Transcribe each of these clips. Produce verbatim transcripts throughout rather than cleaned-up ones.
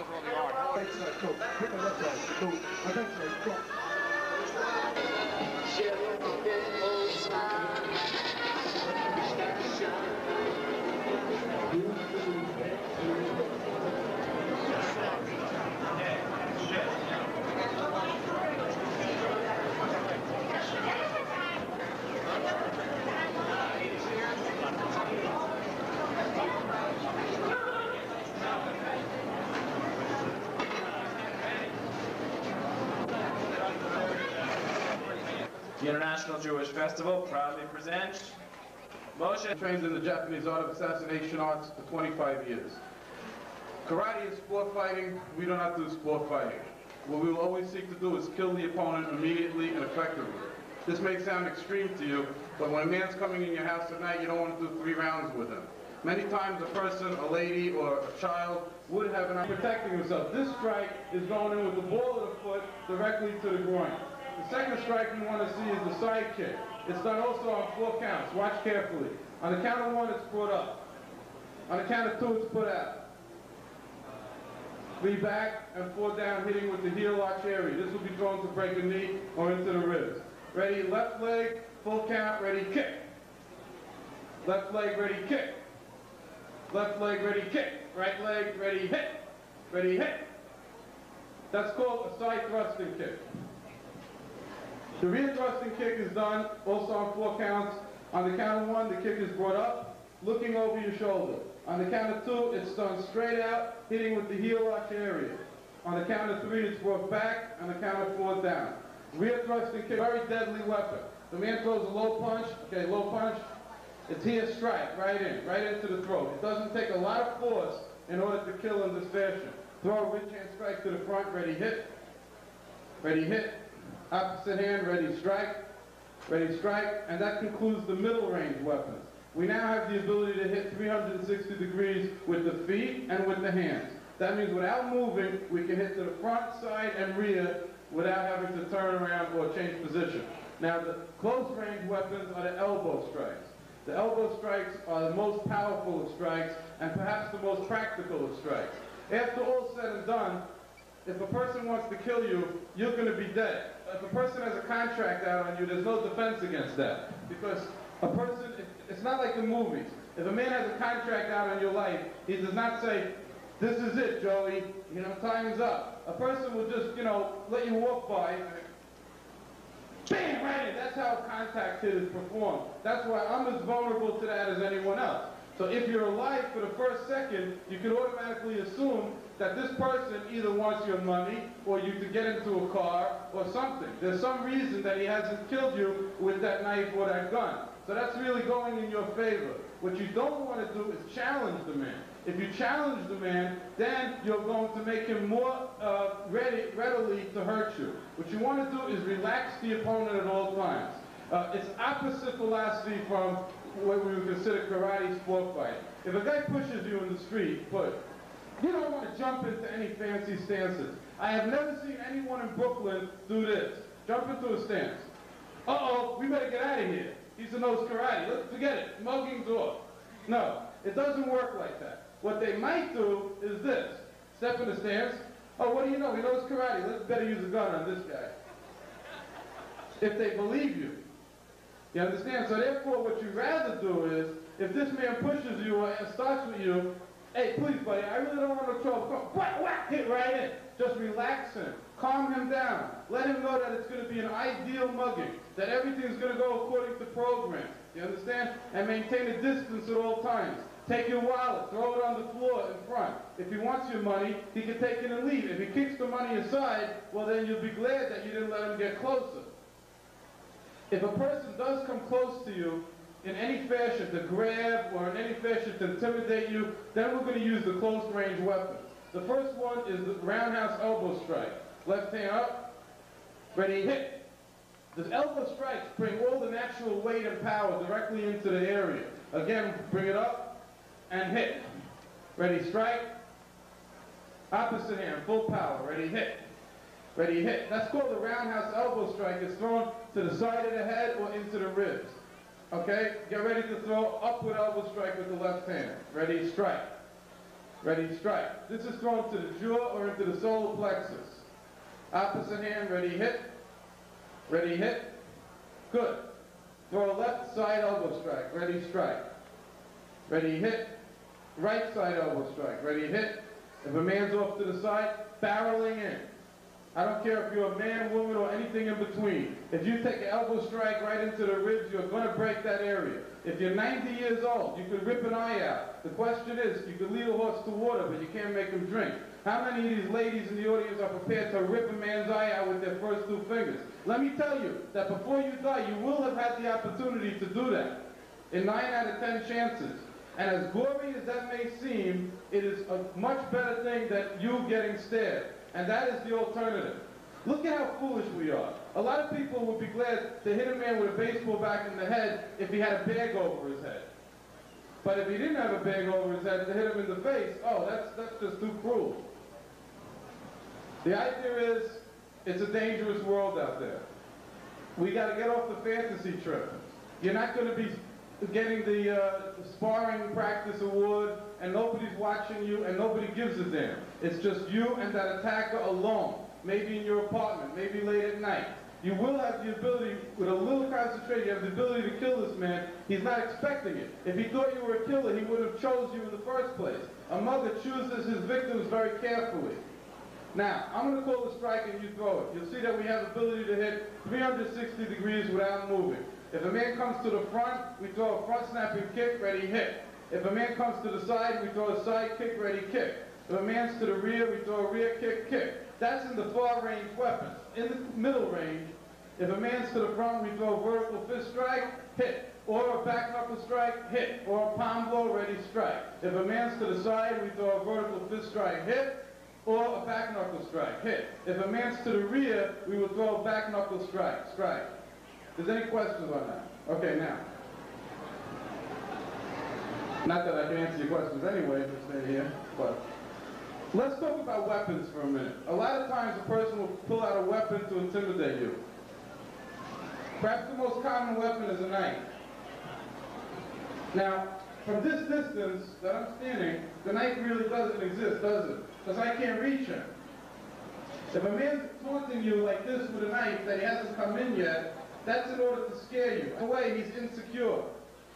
knows what they are. The International Jewish Festival proudly presents Moshe, trained in the Japanese art of assassination arts for twenty-five years. Karate is sport fighting. We do not do sport fighting. What we will always seek to do is kill the opponent immediately and effectively. This may sound extreme to you, but when a man's coming in your house at night, you don't want to do three rounds with him. Many times a person, a lady, or a child would have an eye protecting himself. This strike is going in with the ball of the foot directly to the groin. The second strike you want to see is the side kick. It's done also on four counts. Watch carefully. On the count of one, it's put up. On the count of two, it's put out. Three back and four down, hitting with the heel lock cherry. This will be thrown to break a knee or into the ribs. Ready, left leg, full count, ready, kick. Left leg, ready, kick. Left leg, ready, kick. Right leg, ready, hit. Ready, hit. That's called a side thrusting kick. The rear thrusting kick is done also on four counts. On the count of one, the kick is brought up, looking over your shoulder. On the count of two, it's done straight out, hitting with the heel arch area. On the count of three, it's brought back. On the count of four, down. Rear thrusting kick, very deadly weapon. The man throws a low punch. Okay, low punch. It's here, strike, right in, right into the throat. It doesn't take a lot of force in order to kill in this fashion. Throw a rich hand strike to the front, ready, hit. Ready, hit. Opposite hand, ready, strike, ready, strike, and that concludes the middle range weapons. We now have the ability to hit three hundred sixty degrees with the feet and with the hands. That means without moving, we can hit to the front, side, and rear without having to turn around or change position. Now, the close range weapons are the elbow strikes. The elbow strikes are the most powerful of strikes and perhaps the most practical of strikes. After all said and done, if a person wants to kill you, you're going to be dead. If a person has a contract out on you, there's no defense against that. Because a person, it's not like the movies. If a man has a contract out on your life, he does not say, this is it, Joey, you know, time's up. A person will just, you know, let you walk by, and bam, right in. That's how a contact hit is performed. That's why I'm as vulnerable to that as anyone else. So if you're alive for the first second, you can automatically assume that this person either wants your money or you to get into a car or something. There's some reason that he hasn't killed you with that knife or that gun. So that's really going in your favor. What you don't want to do is challenge the man. If you challenge the man, then you're going to make him more uh, ready, readily to hurt you. What you want to do is relax the opponent at all times. Uh, it's opposite philosophy from what we would consider karate sport fighting. If a guy pushes you in the street, push. You don't want to jump into any fancy stances. I have never seen anyone in Brooklyn do this. Jump into a stance. Uh-oh, we better get out of here. He's a nose karate. Let's forget it. Mugging's off. No, it doesn't work like that. What they might do is this. Step in a stance. Oh, what do you know? He knows karate. Let's better use a gun on this guy. If they believe you. You understand? So therefore, what you'd rather do is, if this man pushes you or starts with you, hey, please, buddy, I really don't want no trouble. Come, whack, whack, hit right in. Just relax him. Calm him down. Let him know that it's going to be an ideal mugging, that everything's going to go according to program. You understand? And maintain a distance at all times. Take your wallet. Throw it on the floor in front. If he wants your money, he can take it and leave. If he kicks the money aside, well, then you'll be glad that you didn't let him get closer. If a person does come close to you, in any fashion to grab or in any fashion to intimidate you, then we're going to use the close-range weapon. The first one is the roundhouse elbow strike. Left hand up, ready, hit. The elbow strikes bring all the natural weight and power directly into the area. Again, bring it up and hit. Ready, strike. Opposite hand, full power, ready, hit. Ready, hit. That's called the roundhouse elbow strike. It's thrown to the side of the head or into the ribs. Okay, get ready to throw, upward elbow strike with the left hand. Ready, strike. Ready, strike. This is thrown to the jaw or into the solar plexus. Opposite hand, ready, hit. Ready, hit. Good. Throw left side elbow strike. Ready, strike. Ready, hit. Right side elbow strike. Ready, hit. If a man's off to the side, barreling in. I don't care if you're a man, woman, or anything in between. If you take an elbow strike right into the ribs, you're going to break that area. If you're ninety years old, you could rip an eye out. The question is, you could lead a horse to water, but you can't make him drink. How many of these ladies in the audience are prepared to rip a man's eye out with their first two fingers? Let me tell you that before you die, you will have had the opportunity to do that in nine out of ten chances. And as gory as that may seem, it is a much better thing than you getting stabbed. And that is the alternative. Look at how foolish we are. A lot of people would be glad to hit a man with a baseball bat in the head if he had a bag over his head. But if he didn't have a bag over his head, to hit him in the face, oh, that's, that's just too cruel. The idea is, it's a dangerous world out there. We got to get off the fantasy trip. You're not going to be getting the uh, sparring practice award, and nobody's watching you, and nobody gives a damn. It's just you and that attacker alone, maybe in your apartment, maybe late at night. You will have the ability, with a little concentration, you have the ability to kill this man. He's not expecting it. If he thought you were a killer, he would have chose you in the first place. A mother chooses his victims very carefully. Now, I'm going to call the strike and you throw it. You'll see that we have ability to hit three hundred sixty degrees without moving. If a man comes to the front, we throw a front snapping kick, ready, hit. If a man comes to the side, we throw a side kick, ready, kick. If a man's to the rear, we throw a rear kick, kick. That's in the far range weapons. In the middle range, if a man's to the front, we throw a vertical fist strike, hit. Or a back knuckle strike, hit. Or a palm blow, ready, strike. If a man's to the side, we throw a vertical fist strike, hit. Or a back knuckle strike, hit. If a man's to the rear, we will throw a back knuckle strike, strike. Is there any questions on that? Okay, now. Not that I can answer your questions anyway, if it's in here, but. Let's talk about weapons for a minute. A lot of times a person will pull out a weapon to intimidate you. Perhaps the most common weapon is a knife. Now, from this distance that I'm standing, the knife really doesn't exist, does it? Because I can't reach him. If a man's taunting you like this with a knife that he hasn't come in yet, that's in order to scare you. In a way, he's insecure.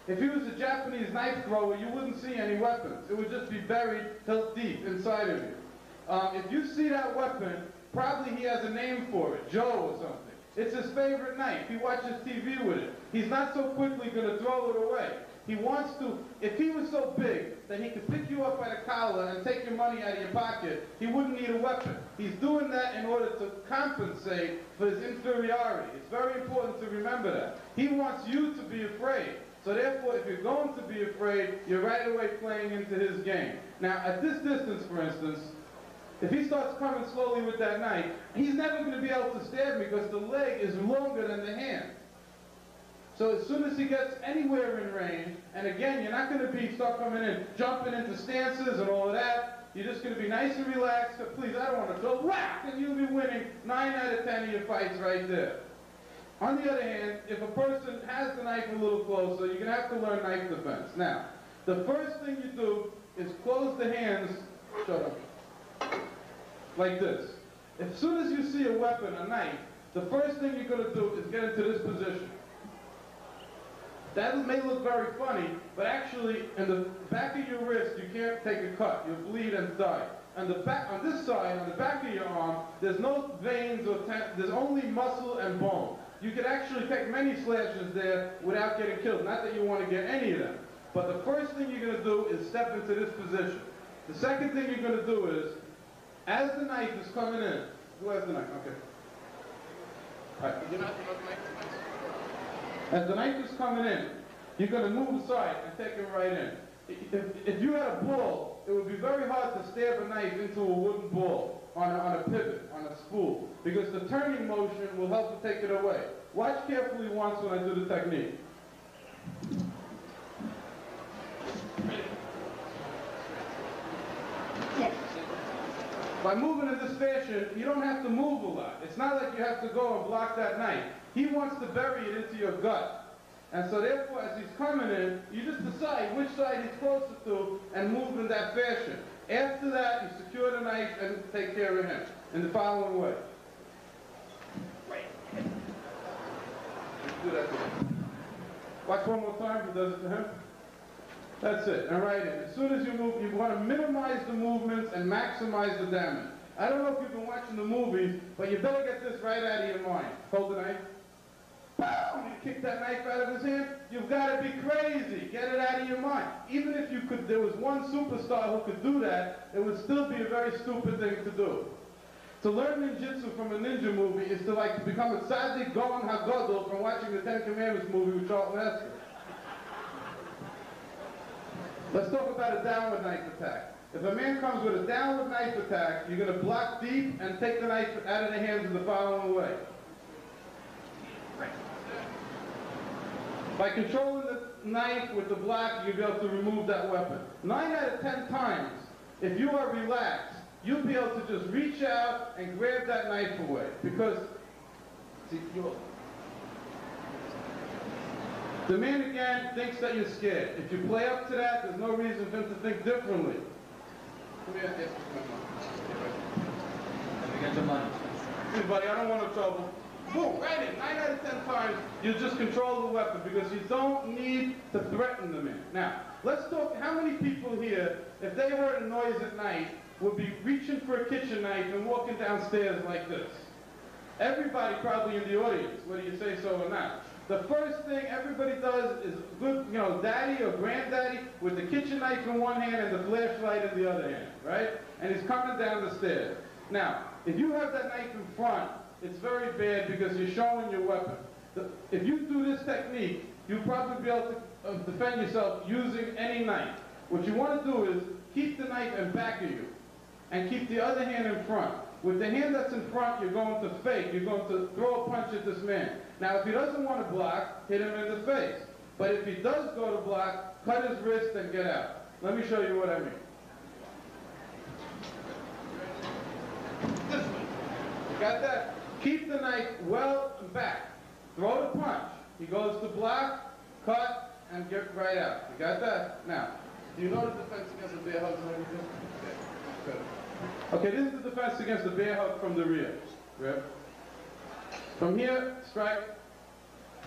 If he was a Japanese knife thrower, you wouldn't see any weapons. It would just be buried hilt deep inside of you. Um, if you see that weapon, probably he has a name for it, Joe or something. It's his favorite knife. He watches T V with it. He's not so quickly going to throw it away. He wants to. If he was so big that he could pick you up by the collar and take your money out of your pocket, he wouldn't need a weapon. He's doing that in order to compensate for his inferiority. It's very important to remember that. He wants you to be afraid. So therefore, if you're going to be afraid, you're right away playing into his game. Now, at this distance, for instance, if he starts coming slowly with that knife, he's never going to be able to stab me because the leg is longer than the hand. So as soon as he gets anywhere in range, and again, you're not going to be start coming in, jumping into stances and all of that. You're just going to be nice and relaxed. But please, I don't want to go whack, and you'll be winning nine out of ten of your fights right there. On the other hand, if a person has the knife a little closer, you're going to have to learn knife defense. Now, the first thing you do is close the hands, shut up, like this. As soon as you see a weapon, a knife, the first thing you're going to do is get into this position. That may look very funny, but actually, in the back of your wrist, you can't take a cut. You'll bleed and die. On the back, on this side, on the back of your arm, there's no veins or tendons. There's only muscle and bone. You could actually take many slashes there without getting killed. Not that you want to get any of them. But the first thing you're going to do is step into this position. The second thing you're going to do is, as the knife is coming in, who has the knife? Okay. All right. You're not, you're not the knife. As the knife is coming in, you're going to move aside and take it right in. If, if you had a ball, it would be very hard to stab a knife into a wooden ball on a, on a pivot, on a spool, because the turning motion will help to take it away. Watch carefully once when I do the technique. By moving in this fashion, you don't have to move a lot. It's not like you have to go and block that knife. He wants to bury it into your gut. And so therefore, as he's coming in, you just decide which side he's closer to and move in that fashion. After that, you secure the knife and take care of him in the following way. Let's do that to him. Watch one more time. He does it to him. That's it. All right. And as soon as you move, you want to minimize the movements and maximize the damage. I don't know if you've been watching the movies, but you better get this right out of your mind. Hold the knife. Boom! You kick that knife out of his hand. You've got to be crazy. Get it out of your mind. Even if you could, there was one superstar who could do that, it would still be a very stupid thing to do. To learn ninjutsu from a ninja movie is to like to become a tzaddik Gaon HaGadol from watching the Ten Commandments movie with Charlton Heston. Let's talk about a downward knife attack. If a man comes with a downward knife attack, you're going to block deep and take the knife out of the hands in the following way. By controlling the knife with the block, you'll be able to remove that weapon. Nine out of ten times, if you are relaxed, you'll be able to just reach out and grab that knife away, because see, the man again thinks that you're scared. If you play up to that, there's no reason for him to think differently. Come here, yes, come on. Get your money. Hey, buddy, I don't want no trouble. Boom, right in. Nine out of ten times, you just control the weapon because you don't need to threaten the man. Now, let's talk. How many people here, if they heard a noise at night, would be reaching for a kitchen knife and walking downstairs like this? Everybody probably in the audience, whether you say so or not. The first thing everybody does is good, you know, daddy or granddaddy with the kitchen knife in one hand and the flashlight in the other hand, right? And he's coming down the stairs. Now, if you have that knife in front, it's very bad because you're showing your weapon. The, if you do this technique, you'll probably be able to uh, defend yourself using any knife. What you want to do is keep the knife in back of you, and keep the other hand in front. With the hand that's in front, you're going to fake. You're going to throw a punch at this man. Now, if he doesn't want to block, hit him in the face. But if he does go to block, cut his wrist and get out. Let me show you what I mean. This one. You got that? Keep the knife well back. Throw the punch. He goes to block, cut, and get right out. You got that? Now, do you know the defense against the bear hug and everything? Okay, this is the defense against the bear hug from the rear. Right? From here, strike,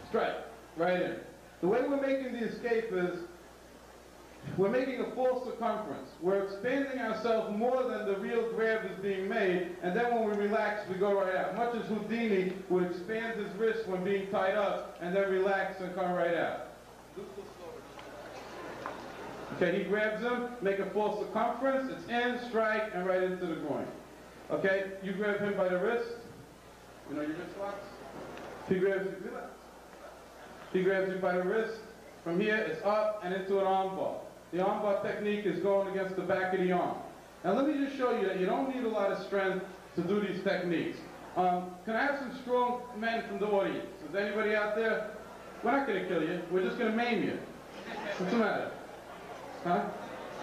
strike, right in. The way we're making the escape is we're making a false circumference. We're expanding ourselves more than the real grab is being made, and then when we relax, we go right out. Much as Houdini would expand his wrist when being tied up, and then relax and come right out. Okay, he grabs him, make a false circumference, it's in, strike, and right into the groin. Okay, you grab him by the wrist. You know your wrist locks? He grabs you, relax. He grabs you by the wrist. From here, it's up and into an armbar. The armbar technique is going against the back of the arm. Now let me just show you that you don't need a lot of strength to do these techniques. Um, can I have some strong men from the audience? Is there anybody out there? We're not going to kill you. We're just going to maim you. What's the matter? Huh?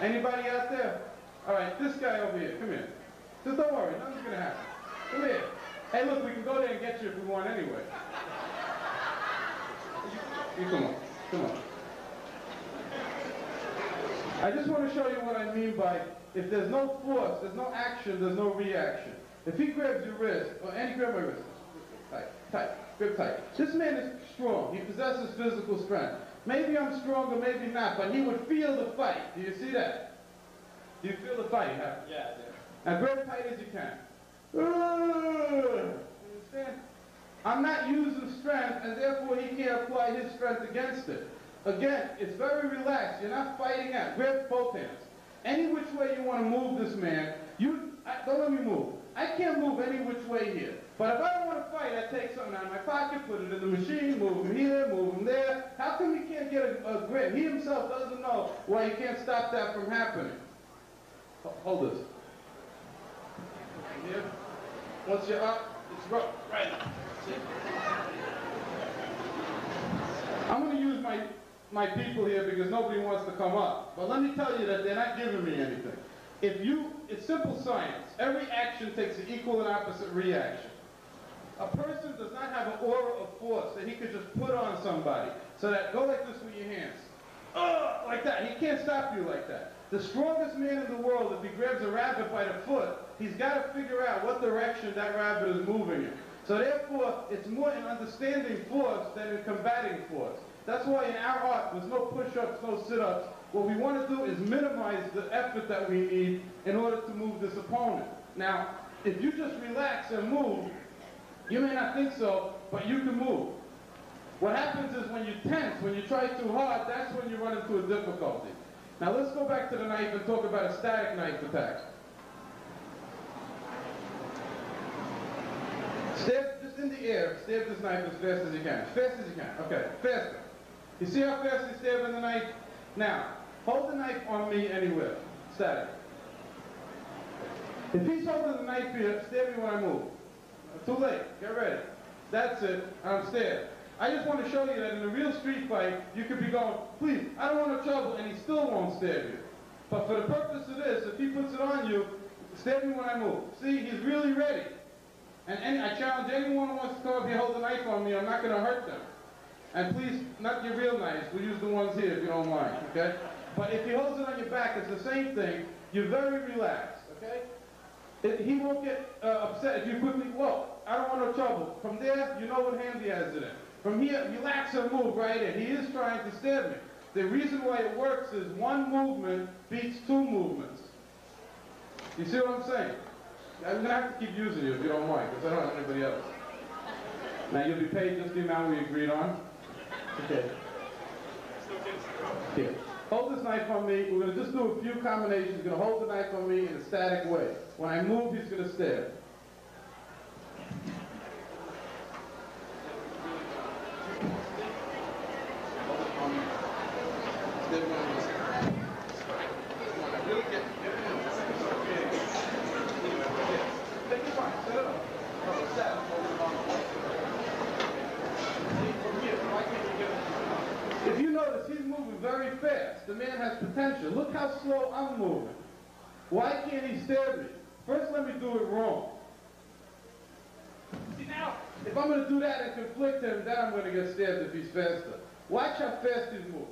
Anybody out there? All right, this guy over here. Come here. Just don't worry. Nothing's going to happen. Come here. Hey, look, we can go there and get you if we want anyway. You come on. Come on. I just want to show you what I mean by if there's no force, there's no action, there's no reaction. If he grabs your wrist, or any grab my wrist. Tight, tight, grip tight. This man is strong. He possesses physical strength. Maybe I'm stronger, maybe not, but he would feel the fight. Do you see that? Do you feel the fight? Huh? Yeah, yeah. Now grab tight as you can. Understand? I'm not using strength, and therefore he can't apply his strength against it. Again, it's very relaxed. You're not fighting out. Grab both hands. Any which way you want to move this man, you I, don't let me move. I can't move any which way here. But if I don't want to fight, I take something out of my pocket, put it in the machine, move him here, move him there. How come he can't get a, a grip? He himself doesn't know why he can't stop that from happening. Hold this. Here. Once you're up, it's rough. Right. I'm going to use my, my people here because nobody wants to come up. But let me tell you that they're not giving me anything. If you, it's simple science. Every action takes an equal and opposite reaction. A person does not have an aura of force that he could just put on somebody. So that, go like this with your hands. Oh, like that. He can't stop you like that. The strongest man in the world, if he grabs a rabbit by the foot, he's got to figure out what direction that rabbit is moving in. So therefore, it's more an understanding force than a combating force. That's why in our art, there's no push-ups, no sit-ups. What we want to do is minimize the effort that we need in order to move this opponent. Now, if you just relax and move, you may not think so, but you can move. What happens is when you tense, when you try too hard, that's when you run into a difficulty. Now let's go back to the knife and talk about a static knife attack. Stab just in the air, stab this knife as fast as you can. As fast as you can, okay, faster. You see how fast you stab in the knife? Now, hold the knife on me anywhere, static. If he's holding the knife here, stab me when I move. Too late, get ready. That's it, I'm stabbed. I just want to show you that in a real street fight, you could be going, please, I don't want to trouble, and he still won't stab you. But for the purpose of this, if he puts it on you, stab me when I move. See, he's really ready. And any, I challenge anyone who wants to come up here hold a knife on me, I'm not going to hurt them. And please, not your real knives, we'll use the ones here if you don't mind, okay? But if he holds it on your back, it's the same thing, you're very relaxed, okay? It, he won't get uh, upset if you quickly, whoa, I don't want no trouble. From there, you know what hand he has it in. From here, relax and move right in. He is trying to stab me. The reason why it works is one movement beats two movements. You see what I'm saying? I'm going to have to keep using you if you don't mind, because I don't have anybody else. Now, you'll be paid just the amount we agreed on. Okay. Here. Hold this knife on me. We're going to just do a few combinations. He's going to hold the knife on me in a static way. When I move, he's going to stab. The man has potential. Look how slow I'm moving. Why can't he stab me? First, let me do it wrong. See now, if I'm going to do that and conflict him, then I'm going to get stabbed if he's faster. Watch how fast he moves.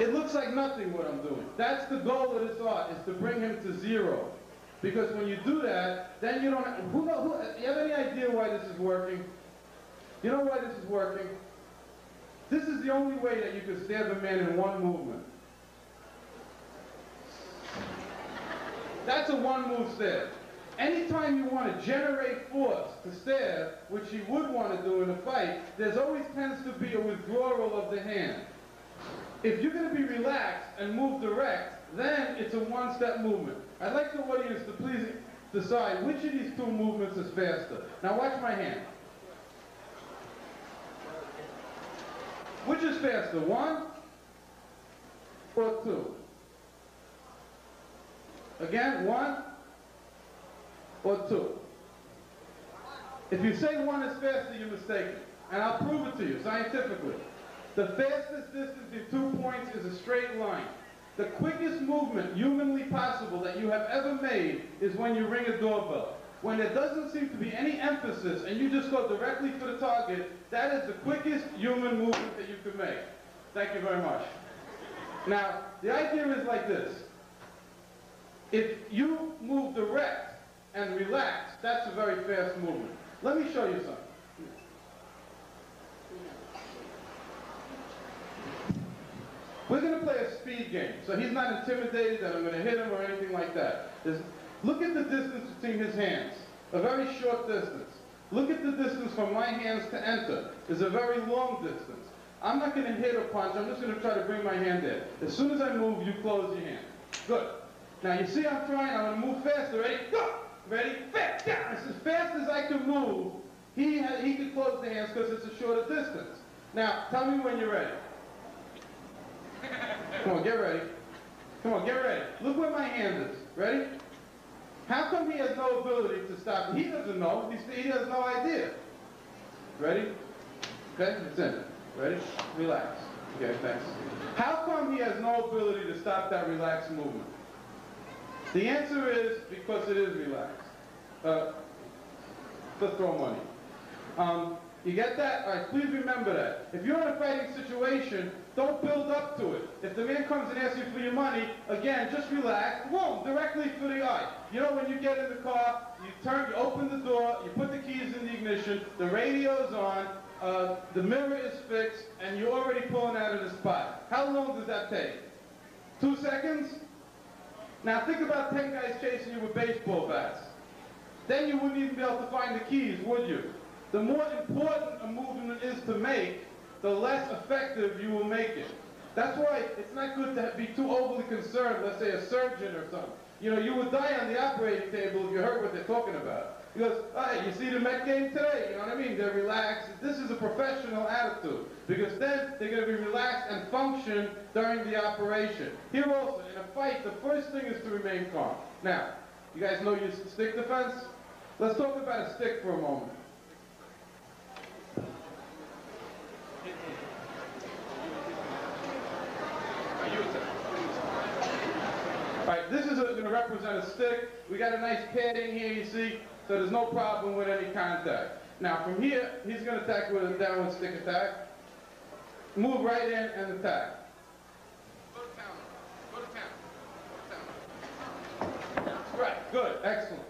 It looks like nothing what I'm doing. That's the goal of this art, is to bring him to zero. Because when you do that, then you don't have, who, who, you have any idea why this is working? You know why this is working? This is the only way that you can stab a man in one movement. That's a one-move stab. Anytime you want to generate force to stab, which you would want to do in a fight, there's always tends to be a withdrawal of the hand. If you're going to be relaxed and move direct, then it's a one-step movement. I'd like the audience to please decide which of these two movements is faster. Now watch my hand. Which is faster, one or two? Again, one or two? If you say one is faster, you're mistaken. And I'll prove it to you scientifically. The fastest distance between two points is a straight line. The quickest movement humanly possible that you have ever made is when you ring a doorbell. When there doesn't seem to be any emphasis and you just go directly for the target, that is the quickest human movement that you can make. Thank you very much. Now, the idea is like this. If you move direct and relax, that's a very fast movement. Let me show you something. We're going to play a speed game, so he's not intimidated that I'm going to hit him or anything like that. There's, look at the distance between his hands, a very short distance. Look at the distance from my hands to enter, is a very long distance. I'm not going to hit or punch, I'm just going to try to bring my hand in. As soon as I move, you close your hand. Good. Now you see I'm trying, I'm going to move faster, ready? Go! Ready? Fast! Yeah. It's as fast as I can move, he, he can close the hands because it's a shorter distance. Now, tell me when you're ready. Come on, get ready. Come on, get ready. Look where my hand is. Ready? How come he has no ability to stop? He doesn't know. He, he has no idea. Ready? Okay, it's in. Ready? Relax. Okay, thanks. How come he has no ability to stop that relaxed movement? The answer is because it is relaxed. Uh, let's throw money. Um, You get that? All right, please remember that. If you're in a fighting situation, don't build up to it. If the man comes and asks you for your money, again, just relax, boom, directly for the eye. You know, when you get in the car, you turn, you open the door, you put the keys in the ignition, the radio's on, uh, the mirror is fixed, and you're already pulling out of the spot. How long does that take? Two seconds? Now think about ten guys chasing you with baseball bats. Then you wouldn't even be able to find the keys, would you? The more important a movement is to make, the less effective you will make it. That's why it's not good to be too overly concerned, let's say a surgeon or something. You know, you would die on the operating table if you heard what they're talking about. Because, hey, you see the Met game today, you know what I mean? They're relaxed. This is a professional attitude. Because then they're going to be relaxed and function during the operation. Here also, in a fight, the first thing is to remain calm. Now, you guys know your stick defense? Let's talk about a stick for a moment. Alright, this is going to represent a stick. We got a nice padding here, you see, so there's no problem with any contact. Now from here, he's going to attack with a downward stick attack. Move right in and attack. Go to town. Go to town. Go to town. Right, good, excellent.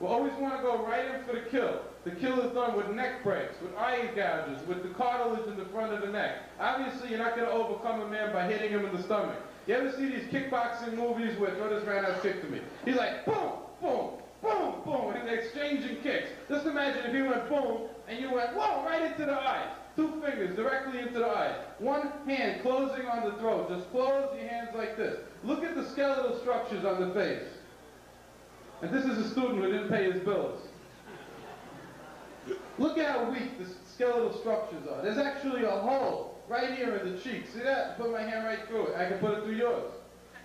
We'll always want to go right in for the kill. The kill is done with neck breaks, with eye gouges, with the cartilage in the front of the neck. Obviously, you're not going to overcome a man by hitting him in the stomach. You ever see these kickboxing movies where throw this roundhouse kick to me? He's like, boom, boom, boom, boom, and they're exchanging kicks. Just imagine if he went boom, and you went, whoa, right into the eyes. Two fingers directly into the eyes. One hand closing on the throat. Just close your hands like this. Look at the skeletal structures on the face. And this is a student who didn't pay his bills. Look at how weak the skeletal structures are. There's actually a hole right here in the cheek. See that? Put my hand right through it. I can put it through yours.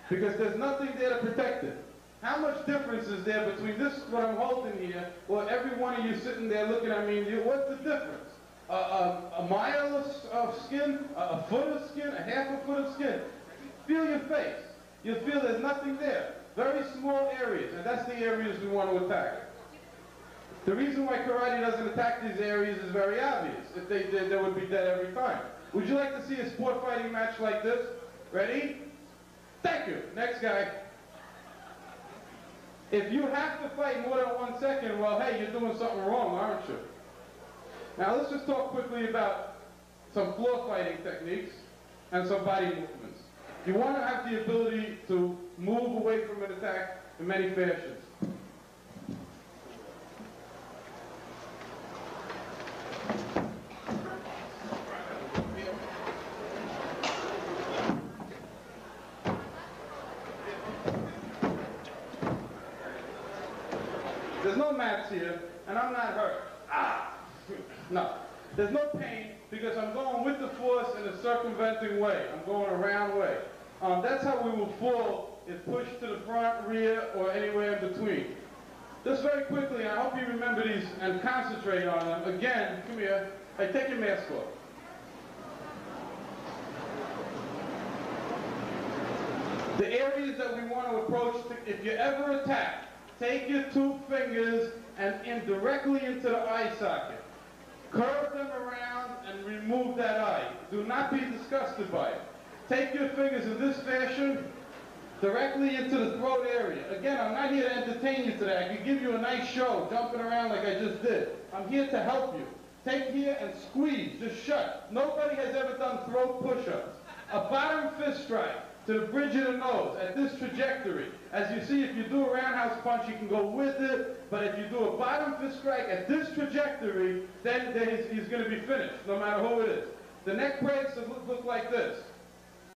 Because there's nothing there to protect it. How much difference is there between this, what I'm holding here, or every one of you sitting there looking at me and you, what's the difference? A, a, a mile of, of skin, a, a foot of skin, a half a foot of skin. Feel your face. You'll feel there's nothing there. Very small areas, and that's the areas we want to attack. The reason why karate doesn't attack these areas is very obvious. If they did, they would be dead every time. Would you like to see a sport fighting match like this? Ready? Thank you. Next guy. If you have to fight more than one second, well, hey, you're doing something wrong, aren't you? Now, let's just talk quickly about some floor fighting techniques and some body movements. You want to have the ability to move away from an attack in many fashions. There's no mats here, and I'm not hurt. Ah! No. There's no pain because I'm going with the force in a circumventing way. I'm going a round way. Um, that's how we will fall if pushed to the front, rear, or anywhere in between. Just very quickly, I hope you remember these and concentrate on them. Again, come here. Hey, take your mask off. The areas that we want to approach, to, if you ever attack, take your two fingers and in directly into the eye socket. Curve them around and remove that eye. Do not be disgusted by it. Take your fingers in this fashion, directly into the throat area. Again, I'm not here to entertain you today. I can give you a nice show, jumping around like I just did. I'm here to help you. Take here and squeeze, just shut. Nobody has ever done throat push-ups. A bottom fist strike to the bridge of the nose at this trajectory. As you see, if you do a roundhouse punch, you can go with it, but if you do a bottom fist strike at this trajectory, then, then he's, he's gonna be finished, no matter who it is. The neck breaks look, look like this.